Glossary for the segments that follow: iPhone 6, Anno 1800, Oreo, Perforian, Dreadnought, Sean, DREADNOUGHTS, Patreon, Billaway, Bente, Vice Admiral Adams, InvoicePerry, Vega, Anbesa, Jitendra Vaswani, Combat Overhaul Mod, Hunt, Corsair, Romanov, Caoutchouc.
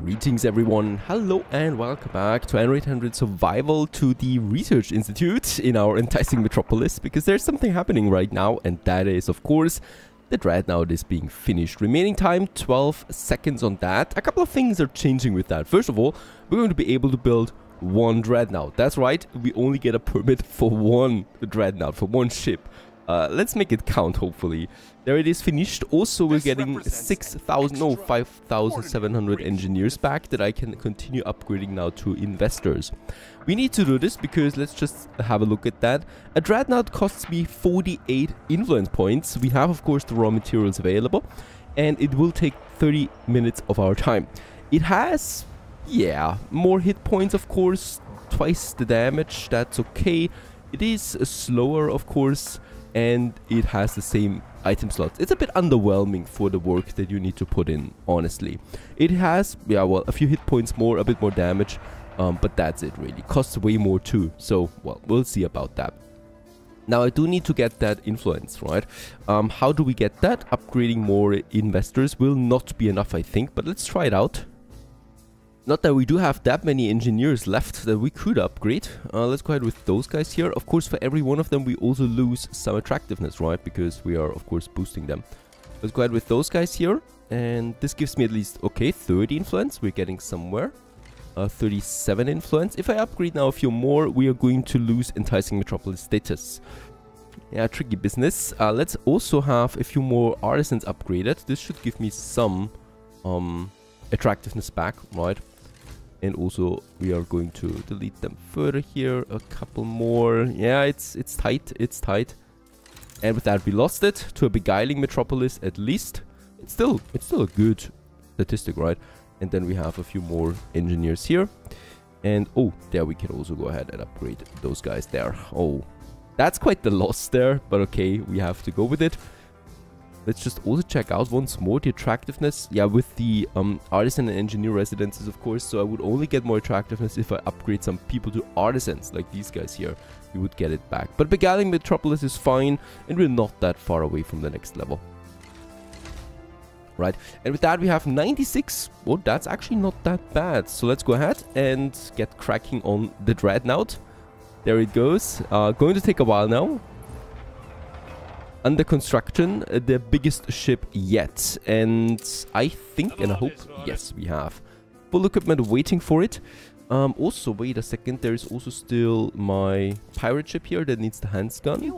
Greetings everyone, hello and welcome back to Anno 1800 Survival to the Research Institute in our enticing metropolis, because there's something happening right now, and that is, of course, the Dreadnought is being finished. Remaining time, 12 seconds on that. A couple of things are changing with that. First of all, we're going to be able to build one Dreadnought. That's right, we only get a permit for one Dreadnought, for one ship. Let's make it count, hopefully. There it is, finished. Also, we're getting 6,000, no, 5,700 engineers back that I can continue upgrading now to investors. We need to do this because let's just have a look at that. A Dreadnought costs me 48 influence points. We have, of course, the raw materials available, and it will take 30 minutes of our time. It has, yeah, more hit points, of course, twice the damage. That's okay. It is slower, of course, and it has the same item slots. It's a bit underwhelming for the work that you need to put in, honestly. It has, yeah, well, a few hit points more, a bit more damage, but that's it really. Costs way more too, so, well, we'll see about that. Now, I do need to get that influence, right? How do we get that? Upgrading more investors will not be enough, I think, but let's try it out. Not that we do have that many engineers left that we could upgrade. Let's go ahead with those guys here. Of course, for every one of them, we also lose some attractiveness, right? Because we are, of course, boosting them. Let's go ahead with those guys here. And this gives me at least, okay, 30 influence. We're getting somewhere. 37 influence. If I upgrade now a few more, we are going to lose enticing metropolis status. Yeah, tricky business. Let's also have a few more artisans upgraded. This should give me some attractiveness back, right? And also, we are going to delete them further here. A couple more. Yeah, it's tight. It's tight. And with that, we lost it to a beguiling metropolis at least. It's still a good statistic, right? And then we have a few more engineers here. And, oh, there we can also go ahead and upgrade those guys there. Oh, that's quite the loss there. But okay, we have to go with it. Let's just also check out once more the attractiveness. Yeah, with the artisan and engineer residences, of course. So I would only get more attractiveness if I upgrade some people to artisans, like these guys here. We would get it back. But beguiling metropolis is fine, and we're not that far away from the next level. Right, and with that we have 96. Well, that's actually not that bad. So let's go ahead and get cracking on the Dreadnought. There it goes. Going to take a while now. Under construction, the biggest ship yet, and I think and I hope, yes, we have full equipment waiting for it. Also, wait a second, there is also still my pirate ship here that needs the hand gun.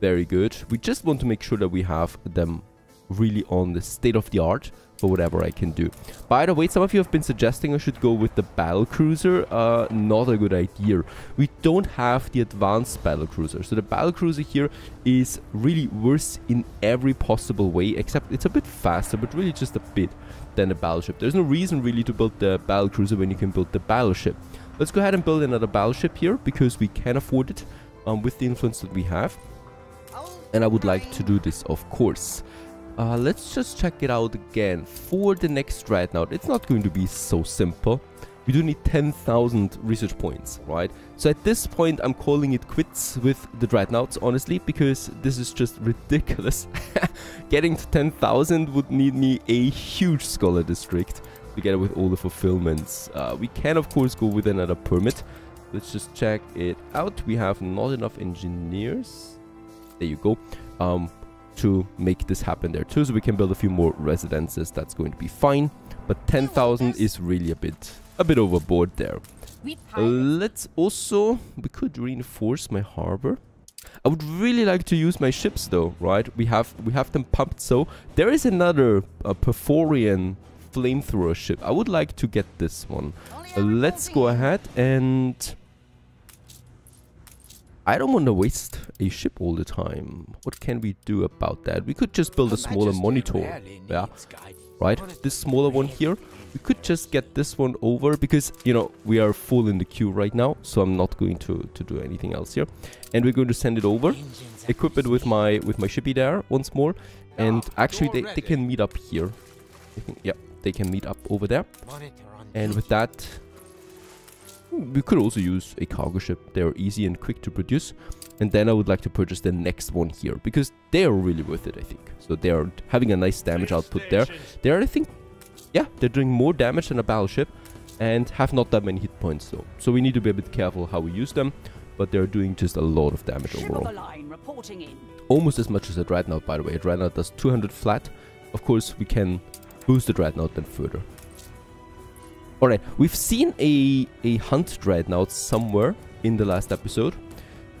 Very good. We just want to make sure that we have them really on the state of the art for whatever I can do. By the way, some of you have been suggesting I should go with the battle cruiser. Not a good idea. We don't have the advanced battle cruiser, so the battle cruiser here is really worse in every possible way, except it's a bit faster, but really just a bit, than a battleship. There's no reason really to build the battle cruiser when you can build the battleship. Let's go ahead and build another battleship here because we can afford it with the influence that we have, and I would like to do this, of course. Let's just check it out again for the next Dreadnought. It's not going to be so simple. We do need 10,000 research points, right? So at this point, I'm calling it quits with the Dreadnoughts, honestly, because this is just ridiculous. Getting to 10,000 would need me a huge scholar district together with all the fulfillments. We can, of course, go with another permit. Let's just check it out. We have not enough engineers. There you go. To make this happen there too, so we can build a few more residences. That's going to be fine, but 10,000 is really a bit overboard there. Let's also, we could reinforce my harbor. I would really like to use my ships though, right? We have them pumped. So there is another Perforian flamethrower ship. I would like to get this one. Let's go ahead, and I don't want to waste a ship all the time. What can we do about that? We could just build a smaller monitor. Yeah, right? This smaller one here. We could just get this one over because, you know, we are full in the queue right now. So I'm not going to do anything else here. And we're going to send it over. Equip it with my shippy there once more. And actually, they can meet up here. Yeah, they can meet up over there. And with that, we could also use a cargo ship. They're easy and quick to produce. And then I would like to purchase the next one here because they are really worth it, I think. So they are having a nice damage output there. They are, I think, yeah, they're doing more damage than a battleship and have not that many hit points though. So we need to be a bit careful how we use them, but they're doing just a lot of damage overall. Almost as much as a Dreadnought, by the way. A Dreadnought does 200 flat. Of course, we can boost the Dreadnought then further. Alright, we've seen a Hunt Dreadnought somewhere in the last episode.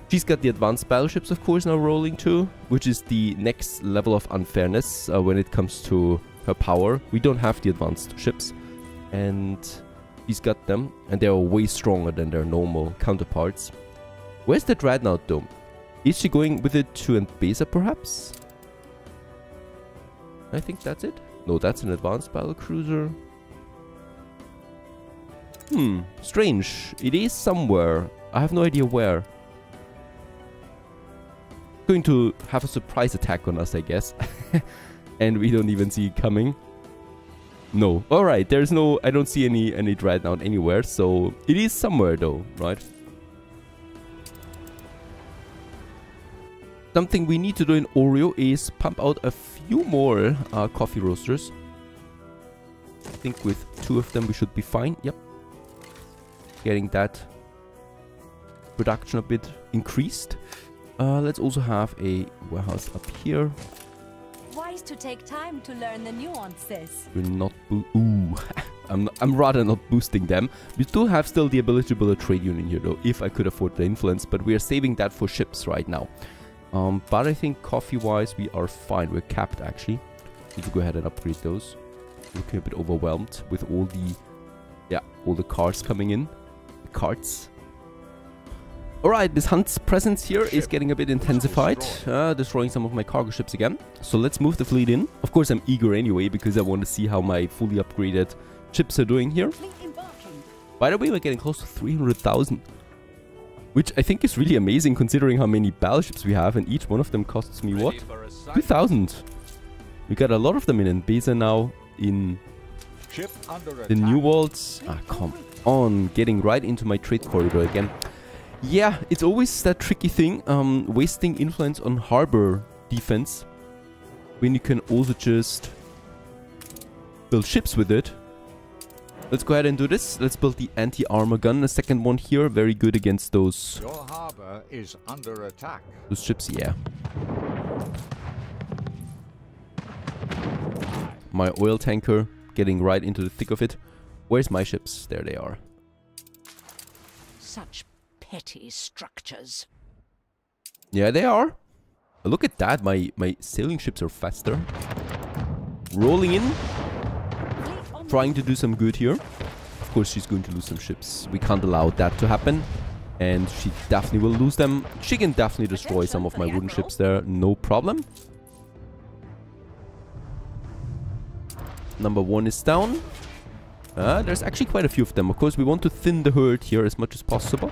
She's got the advanced battleships, of course, now rolling too, which is the next level of unfairness when it comes to her power. We don't have the advanced ships, and she's got them, and they are way stronger than their normal counterparts. Where's the Dreadnought though? Is she going with it to Anbesa, perhaps? I think that's it. No, that's an advanced battlecruiser. Hmm, strange. It is somewhere. I have no idea where. Going to have a surprise attack on us, I guess. And we don't even see it coming. No. Alright, there's no... I don't see any Dreadnought anywhere, so... It is somewhere though, right? Something we need to do in Oreo is pump out a few more coffee roasters. I think with 2 of them we should be fine. Yep. Getting that production a bit increased. Let's also have a warehouse up here. Wise to take time to learn the nuances. We're not I'm rather not boosting them. We do have still the ability to build a trade union here though, if I could afford the influence, but we are saving that for ships right now. But I think coffee wise we are fine. We're capped actually. Need to go ahead and upgrade those. Looking a bit overwhelmed with all the cars coming in. The carts. Alright, this Hunt's presence here is getting a bit intensified, destroying some of my cargo ships again. So let's move the fleet in. Of course, I'm eager anyway, because I want to see how my fully upgraded ships are doing here. By the way, we're getting close to 300,000, which I think is really amazing considering how many battleships we have, and each one of them costs me, what, 2,000. We got a lot of them in Anbesa now, in the New Worlds. Ah, come on, getting right into my trade corridor again. Yeah, it's always that tricky thing, wasting influence on harbor defense, when you can also just build ships with it. Let's go ahead and do this. Let's build the anti-armor gun, the second one here, very good against those. Your harbor is under attack. Those ships, yeah. My oil tanker, getting right into the thick of it. Where's my ships? There they are. Such petty structures. Yeah, they are. Look at that. My sailing ships are faster. Rolling in. Trying to do some good here. Of course, she's going to lose some ships. We can't allow that to happen. And she definitely will lose them. She can definitely destroy some of my wooden ships there. No problem. Number one is down. There's actually quite a few of them. Of course, we want to thin the herd here as much as possible.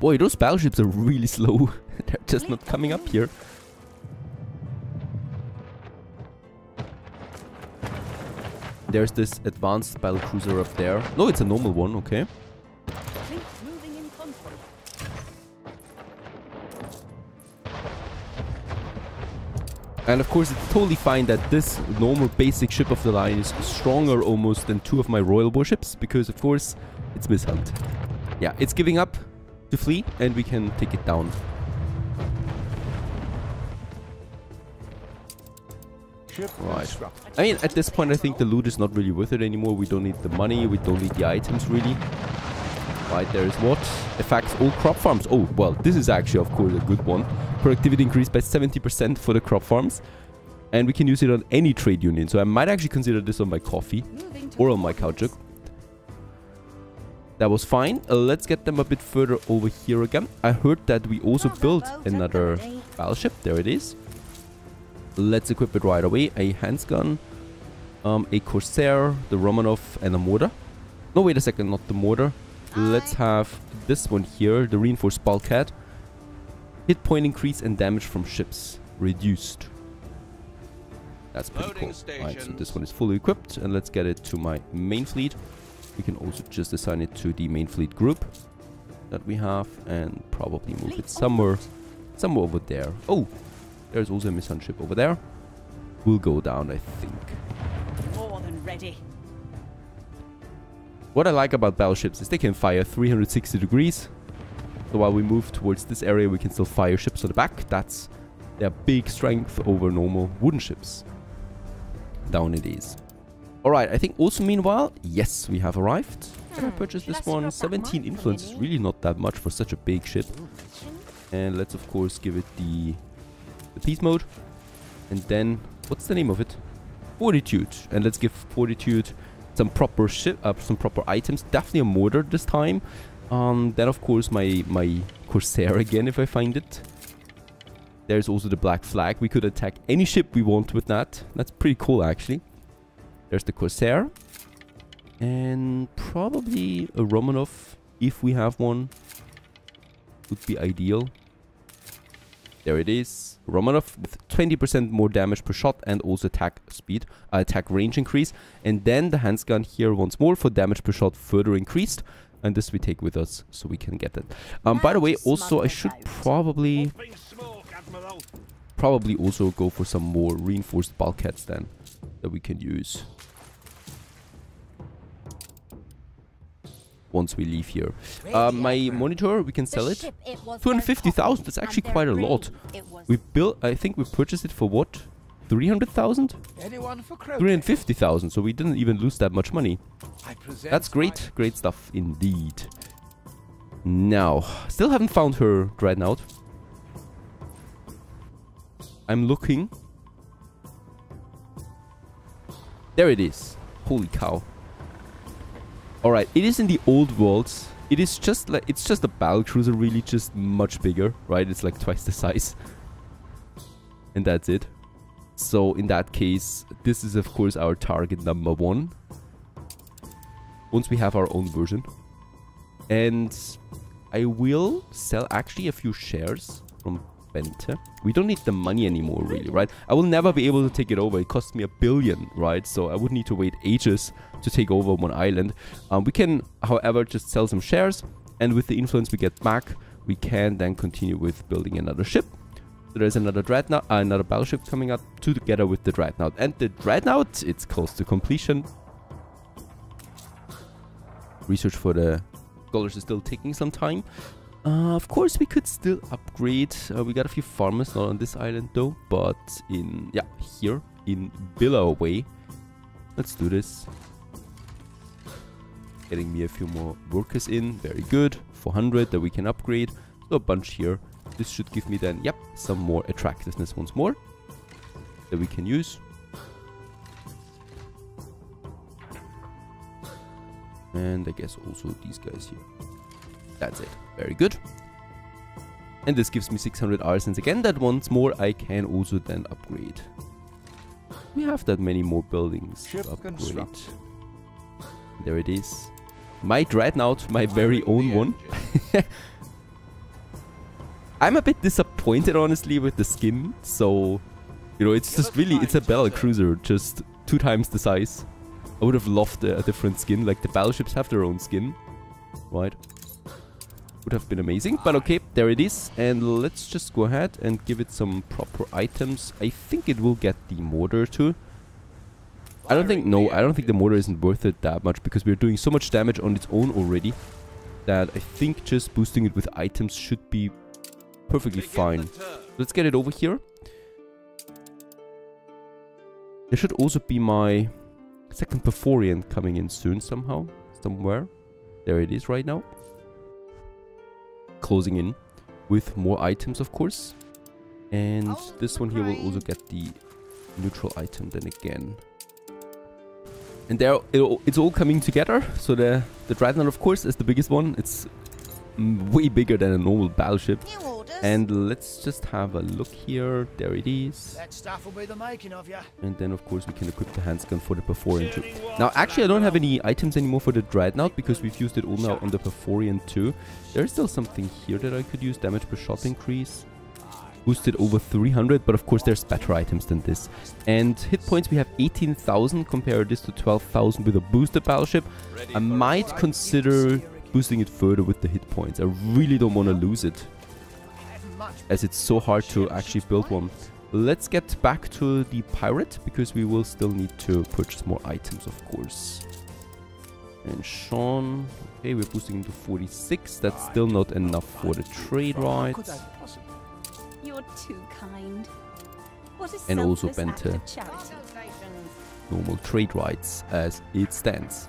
Boy, those battleships are really slow. They're just not coming up here. There's this advanced battlecruiser up there. No, it's a normal one, okay. And of course, it's totally fine that this normal basic ship of the line is stronger almost than 2 of my royal warships, because of course, it's Miss Hunt. Yeah, it's giving up to flee, and we can take it down. Right. I mean, at this point, I think the loot is not really worth it anymore. We don't need the money. We don't need the items, really. Right, there is what? Affects all crop farms. Oh, well, this is actually, of course, a good one. Productivity increased by 70% for the crop farms. And we can use it on any trade union. So I might actually consider this on my coffee or on my caoutchouc. That was fine. Let's get them a bit further over here again. I heard that we also built another battleship. There it is. Let's equip it right away. A handgun, a Corsair, the Romanov, and a mortar. No, wait a second, not the mortar. Let's have this one here, the reinforced bulkhead. Hit point increase and damage from ships reduced. That's pretty cool. Alright, so this one is fully equipped, and let's get it to my main fleet. We can also just assign it to the main fleet group that we have, and probably move it somewhere over there. Oh, there's also a Mishunt ship over there. We'll go down, I think. More than ready. What I like about battleships is they can fire 360 degrees. So while we move towards this area, we can still fire ships to the back. That's their big strength over normal wooden ships. Down it is. Alright, I think also meanwhile, yes, we have arrived. Can I purchase this one? 17 influence is really not that much for such a big ship. And let's of course give it the peace mode. And then, what's the name of it? Fortitude. And let's give Fortitude some proper ship, some proper items. Definitely a mortar this time. Then of course my Corsair again if I find it. There's also the Black Flag. We could attack any ship we want with that. That's pretty cool actually. There's the Corsair. And probably a Romanov, if we have one, would be ideal. There it is. Romanov with 20% more damage per shot and also attack speed, attack range increase. And then the handgun here once more for damage per shot further increased. And this we take with us so we can get it. By the way, also I should probably also go for some more reinforced bulkheads then that we can use once we leave here. My monitor, we can sell it. 250,000, that's actually quite a lot. We built, I think we purchased it for what? 300,000? 350,000, so we didn't even lose that much money. That's great, great stuff indeed. Now, still haven't found her Dreadnought. I'm looking. There it is. Holy cow. Alright, it is in the old world. It is just like, it's just a battlecruiser really, just much bigger, right? It's like twice the size. And that's it. So in that case, this is of course our target number one. Once we have our own version. And I will sell actually a few shares from Bente. We don't need the money anymore really, right? I will never be able to take it over. It cost me $1 billion, right? So I would need to wait ages to take over one island. We can, however, just sell some shares. And with the influence we get back, we can then continue with building another ship. So there's another Dreadnought, another battleship coming up together with the Dreadnought. And the Dreadnought, it's close to completion. Research for the scholars is still taking some time. Of course, we could still upgrade. We got a few farmers, not on this island though, but in, yeah, here in Billaway. Let's do this. Getting me a few more workers in. Very good. 400 that we can upgrade. So a bunch here. This should give me then, yep, some more attractiveness once more that we can use. And I guess also these guys here. That's it. Very good. And this gives me 600 arsons again. That once more I can also then upgrade. We have that many more buildings to upgrade. There it is. My Dreadnought, my very own one. I'm a bit disappointed, honestly, with the skin. So, you know, it's just really, it's a battlecruiser, just 2 times the size. I would have loved a different skin. Like the battleships have their own skin, right? Would have been amazing, but okay, there it is. And let's just go ahead and give it some proper items. I think it will get the mortar too. I don't think the mortar isn't worth it that much because we're doing so much damage on its own already that I think just boosting it with items should be perfectly fine. Let's get it over here. There should also be my second Perforian coming in soon somehow, somewhere. There it is right now. Closing in with more items, of course. And this one here will also get the neutral item then again. And there it's all coming together. So the Dreadnought, of course, is the biggest one. It's way bigger than a normal battleship. And let's just have a look here. There it is. That stuff will be the making of you. And then, of course, we can equip the handgun for the Perforian too. Now, actually, I don't have any items anymore for the Dreadnought because we've used it all now on the Perforian too. There's still something here that I could use. Damage per shot increase. boosted over 300, but of course there's better items than this. And hit points, we have 18,000, compare this to 12,000 with a boosted battleship. I might consider boosting it further with the hit points. I really don't want to lose it, as it's so hard to actually build one. Let's get back to the pirate, because we will still need to purchase more items, of course. And Sean, okay, we're boosting to 46. That's still not enough for the trade rights. You're too kind. What is, and also Bente, normal trade rights as it stands.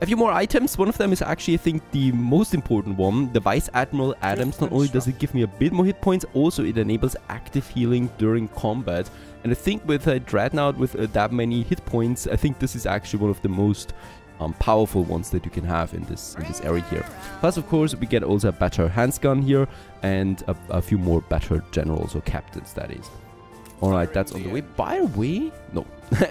A few more items. One of them is actually, I think, the most important one, the Vice Admiral Adams. Not only does it give me a bit more hit points, also it enables active healing during combat. And I think with a Dreadnought with that many hit points, I think this is actually one of the most powerful ones that you can have in this area here. Plus, of course, we get also a better handgun here, and a few more better generals or captains, that is. Alright, that's on the way. By the way, no,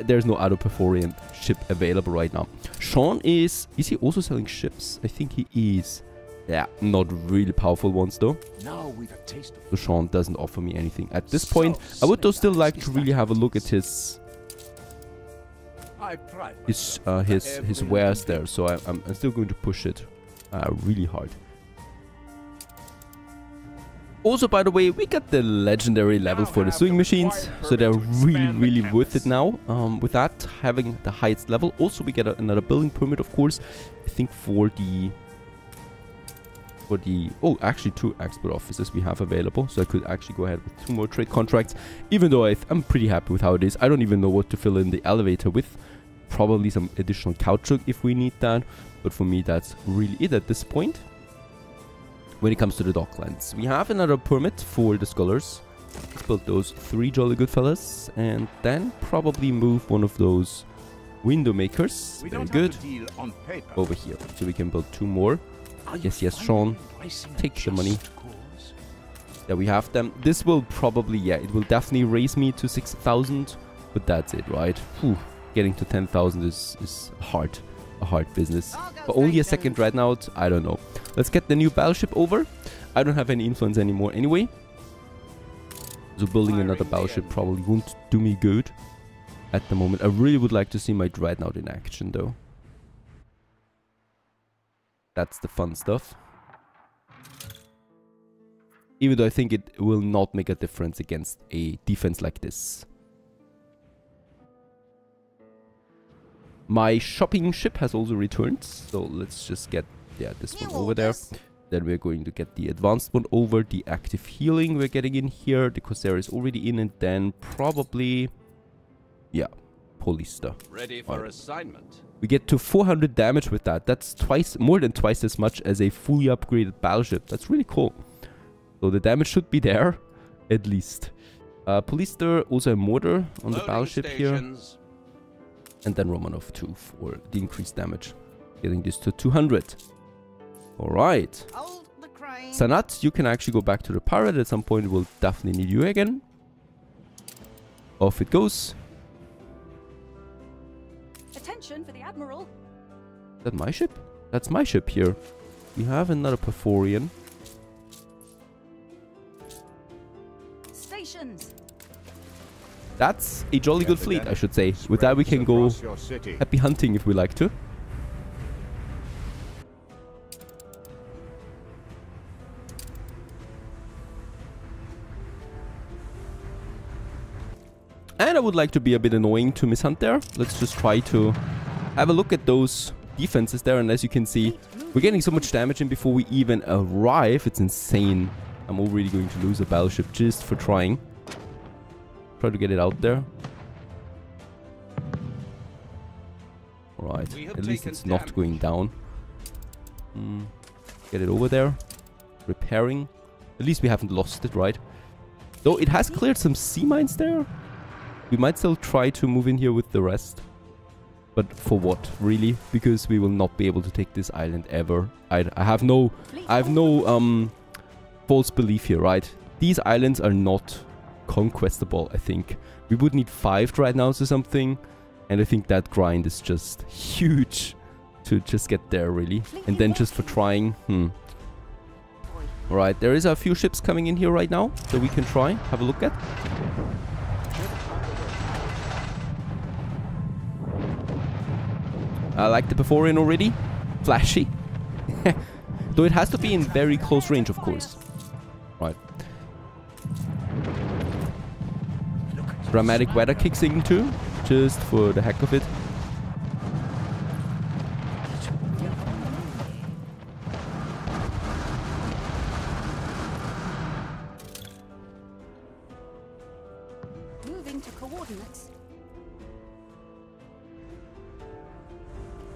there's no other Perforian ship available right now. Sean is he also selling ships? I think he is. Yeah, not really powerful ones though. So Sean doesn't offer me anything at this point. I would though still like to really have a look at his wares there. So I'm still going to push it really hard. Also, by the way, we got the legendary level for the sewing machines, so they're really worth it now. With that, having the highest level, also we get another building permit, of course. I think oh, actually 2 export offices we have available, so I could actually go ahead with 2 more trade contracts. Even though I'm pretty happy with how it is, I don't even know what to fill in the elevator with. Probably some additional caoutchouc if we need that, but for me that's really it at this point. When it comes to the docklands, we have another permit for the scholars. Let's build those 3 jolly good fellas, and then probably move one of those window makers. Very good. Over here, so we can build 2 more. Yes, yes, Sean, take the money. There we have them. This will probably, yeah, it will definitely raise me to 6,000, but that's it, right? Whew. Getting to 10,000 is hard. A hard business, but only a second right now. I don't know. Let's get the new battleship over. I don't have any influence anymore anyway, so building another battleship probably won't do me good at the moment. I really would like to see my Dreadnought in action though. That's the fun stuff, even though I think it will not make a difference against a defense like this. My shopping ship has also returned, so let's just get this one over there. Then we're going to get the advanced one over, the active healing we're getting in here, the Corsair is already in, and then probably, yeah, Polista. Ready for assignment. We get to 400 damage with that. That's more than twice as much as a fully upgraded battleship. That's really cool. So the damage should be there, at least. Polista, also a mortar on the battleship here. And then Romanov 2 for the increased damage, getting this to 200. Alright. Sanat, you can actually go back to the pirate at some point. We'll definitely need you again. Off it goes. Attention for the Admiral. Is that my ship? That's my ship here. We have another Perforian. Stations. That's a jolly good fleet, I should say. With that, we can go happy hunting if we like to. And I would like to be a bit annoying to Miss Hunt there. Let's just try to have a look at those defenses there. And as you can see, we're getting so much damage in before we even arrive. It's insane. I'm already going to lose a battleship just for trying. Try to get it out there. Alright, at least it's not going down. Get it over there. Repairing. At least we haven't lost it, right? Though it has cleared some sea mines there. We might still try to move in here with the rest. But for what, really? Because we will not be able to take this island ever. I have no false belief here, right? These islands are not conquestable. I think we would need 5 right now or something, and I think that grind is just huge to just get there, really. And then just for trying Alright, there is a few ships coming in here right now that we can try, have a look at. I like the Perforian already. Flashy. Though it has to be in very close range, of course. Right. Dramatic weather kicks in too, just for the heck of it.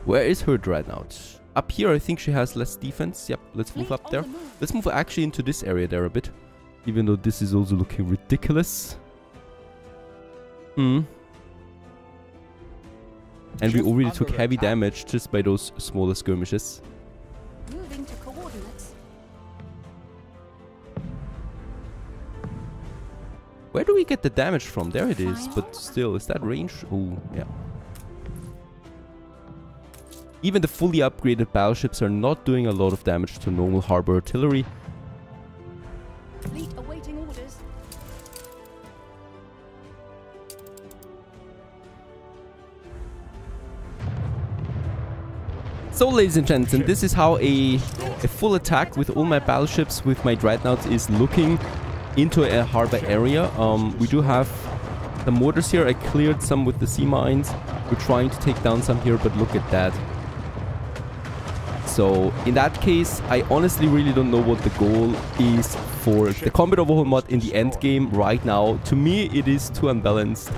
Where is her Dreadnought? Up here, I think she has less defense. Yep, let's move up there. Let's move actually into this area there a bit. Even though this is also looking ridiculous. Hmm. And we already took heavy damage just by those smaller skirmishes. Where do we get the damage from? There it is, but still, is that range? Oh, yeah. Even the fully upgraded battleships are not doing a lot of damage to normal harbor artillery. Fleet awaiting orders. So ladies and gents, and this is how a full attack with all my battleships with my dreadnoughts is looking into a harbor area. We do have the mortars here. I cleared some with the sea mines. We're trying to take down some here, but look at that. So in that case, I honestly really don't know what the goal is for the Combat Overhaul mod in the end game right now. To me, it is too unbalanced.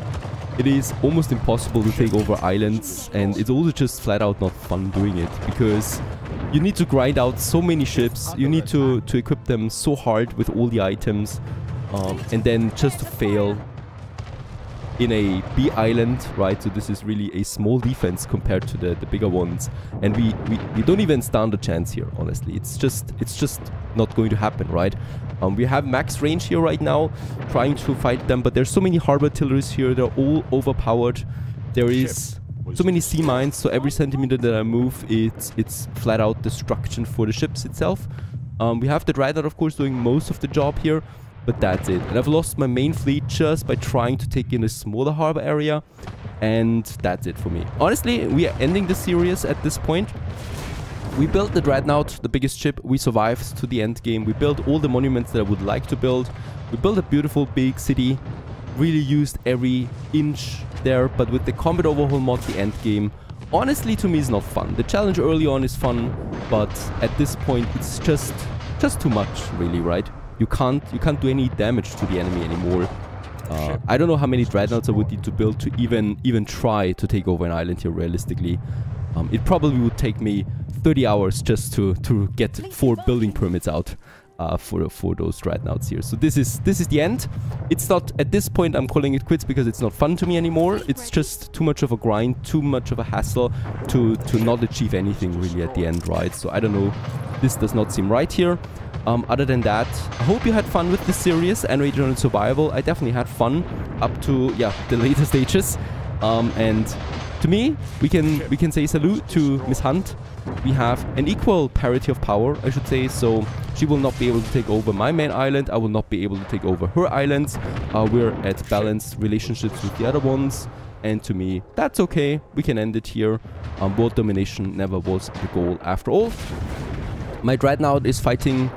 It is almost impossible to take over islands, and it's also just flat out not fun doing it, because you need to grind out so many ships, you need to equip them so hard with all the items, and then just to fail in a B island, right? So this is really a small defense compared to the bigger ones, and we don't even stand a chance here, honestly. It's just not going to happen, right? We have max range here right now, trying to fight them, but there's so many harbor artilleries here, they're all overpowered. There is so many sea mines, so every centimeter that I move, it's flat out destruction for the ships itself. We have the Dreadnought, of course, doing most of the job here. But that's it, and I've lost my main fleet just by trying to take in a smaller harbor area, and that's it for me. Honestly, we are ending the series at this point. We built the Dreadnought, the biggest ship, we survived to the end game, we built all the monuments that I would like to build, we built a beautiful big city, really used every inch there, but with the Combat Overhaul mod, the end game, honestly to me is not fun. The challenge early on is fun, but at this point it's just too much, really, right? You can't do any damage to the enemy anymore. I don't know how many dreadnoughts I would need to build to even try to take over an island here realistically. It probably would take me 30 hours just to get 4 building permits out for those dreadnoughts here. So this is the end. It's not, at this point I'm calling it quits because it's not fun to me anymore. It's just too much of a grind, too much of a hassle to not achieve anything really at the end, right? So I don't know. This does not seem right here. Other than that, I hope you had fun with this series, Anno 1800 Survival. I definitely had fun up to, yeah, the later stages. And to me, we can say salute to Miss Hunt. We have an equal parity of power, I should say. So she will not be able to take over my main island. I will not be able to take over her islands. We're at balanced relationships with the other ones. And to me, that's okay. We can end it here. World domination never was the goal after all. My Dreadnought is fighting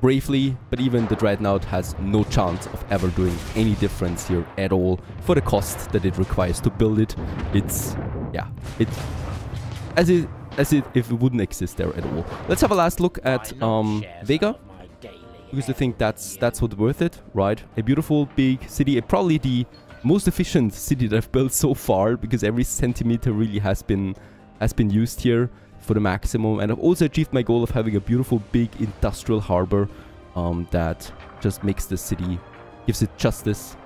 bravely, but even the Dreadnought has no chance of ever doing any difference here at all for the cost that it requires to build it. It's, yeah, it's as if it wouldn't exist there at all. Let's have a last look at Vega, because I think that's what's worth it, right? A beautiful big city, probably the most efficient city that I've built so far, because every centimeter really has been used here for the maximum, and I've also achieved my goal of having a beautiful big industrial harbor that just makes the city, gives it justice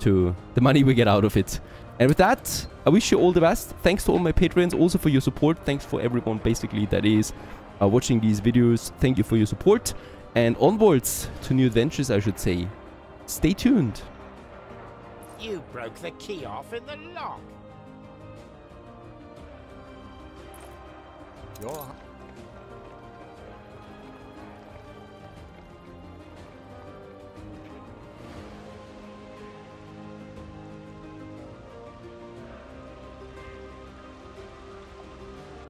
to the money we get out of it. And with that, I wish you all the best. Thanks to all my Patreons also for your support. Thanks for everyone basically that is watching these videos. Thank you for your support, and onwards to new adventures, I should say. Stay tuned. You broke the key off in the lock.